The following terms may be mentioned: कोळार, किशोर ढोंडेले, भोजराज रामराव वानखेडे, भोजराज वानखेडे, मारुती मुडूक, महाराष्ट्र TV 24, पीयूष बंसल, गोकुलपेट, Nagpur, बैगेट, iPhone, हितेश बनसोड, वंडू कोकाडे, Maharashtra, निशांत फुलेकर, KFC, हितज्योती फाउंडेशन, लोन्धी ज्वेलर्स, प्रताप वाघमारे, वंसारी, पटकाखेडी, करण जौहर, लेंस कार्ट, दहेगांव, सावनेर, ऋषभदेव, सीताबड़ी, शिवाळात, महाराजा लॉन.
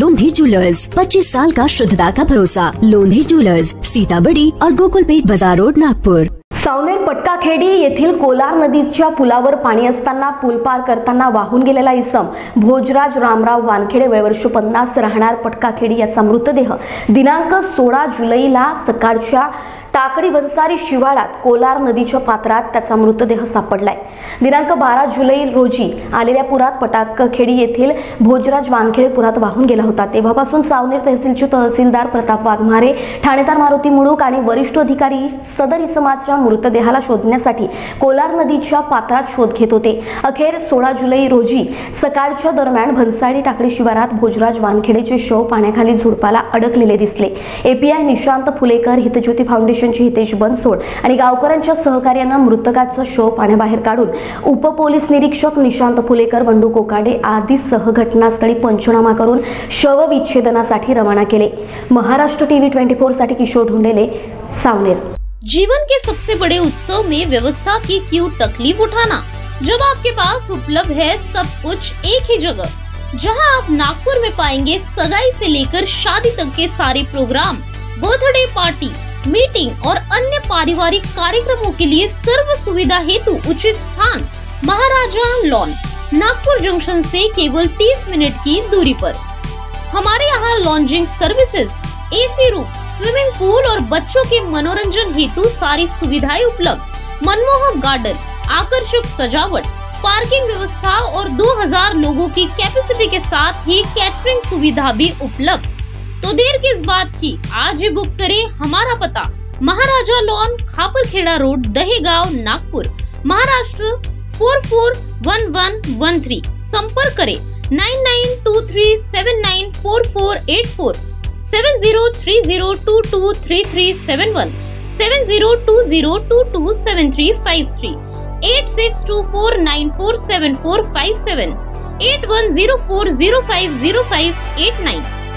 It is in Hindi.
लोन्धी ज्वेलर्स, 25 साल का शुद्धता का भरोसा। लोन्धी ज्वेलर्स, सीताबड़ी और गोकुलपेट बाजार रोड, नागपुर। साऊनेल पटकाखेडी येथील कोळार नदीच्या पुलावर पाणी असताना पूल पार करताना वाहून गेलेला इसम भोजराज रामराव वानखेडे वयवर्ष 50 राहणार पटकाखेडी याचा मृतदेह दिनांक 16 जुलैला सकाळच्या टाकडी वंसारी शिवाळात कोळार नदीच्या पात्रात त्याचा मृतदेह सापडलाय। दिनांक 12 जुलै रोजी आलेल्या पुरात पटकाखेडी येथील भोजराज वानखेडे पुरात वाहून गेला होता। तेव्हापासून सावनेर तहसीलचे तहसीलदार प्रताप वाघमारे, ठाणेदार मारुती मुडूक आणि वरिष्ठ अधिकारी सदर इसमाच्या मृतदेहाला शोधण्यासाठी कोळार नदीच्या पात्रात शोध घेत होते। अखेर 16 जुलै रोजी सकाळच्या दरम्यान वंसारी टाकडी शिवारात भोजराज वानखेडेचे शव पाण्याखाली झुडपाला अडकलेले दिसले। एपीआय निशांत फुलेकर, हितज्योती फाउंडेशनचे हितेश बनसोड आणि गावकऱ्यांच्या सहकार्याने मृतकाचा शव पाण्याबाहेर काढून उपपोलीस निरीक्षक निशांत फुलेकर, वंडू कोकाडे आदी सह घटनास्थळी पंचनामा करून शवविच्छेदनासाठी रवाना केले। महाराष्ट्र TV 24 साठी किशोर ढोंडेले, सावनेर। जीवन के सबसे बड़े उत्सव में व्यवस्था की क्यों तकलीफ उठाना, जब आपके पास उपलब्ध है सब कुछ एक ही जगह, जहां आप नागपुर में पाएंगे सगाई से लेकर शादी तक के सारे प्रोग्राम, बर्थडे पार्टी, मीटिंग और अन्य पारिवारिक कार्यक्रमों के लिए सर्व सुविधा हेतु उचित स्थान महाराजा लॉन, नागपुर जंक्शन से केवल 30 मिनट की दूरी पर। हमारे यहाँ lodging services, AC room, swimming pool और बच्चों के मनोरंजन हेतु सारी सुविधाएं उपलब्ध। मनमोहक गार्डन, आकर्षक सजावट, पार्किंग व्यवस्था और 2000 लोगों की कैपेसिटी के साथ ही कैटरिंग सुविधा भी उपलब्ध। तो देर किस बात की, आज ही बुक करें। हमारा पता महाराजा लॉन, खापरखेड़ा रोड, दहेगांव, नागपुर, महाराष्ट्र 441113। संपर्क करें 9923794484, 7030223371, 7020227353, 8624947457, 8104050589।